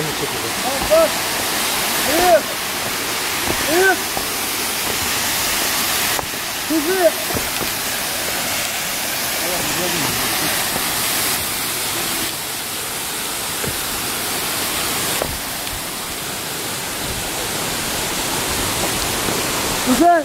Buradan mı çekilir? Bak. Bir. Kuzu. Güzel.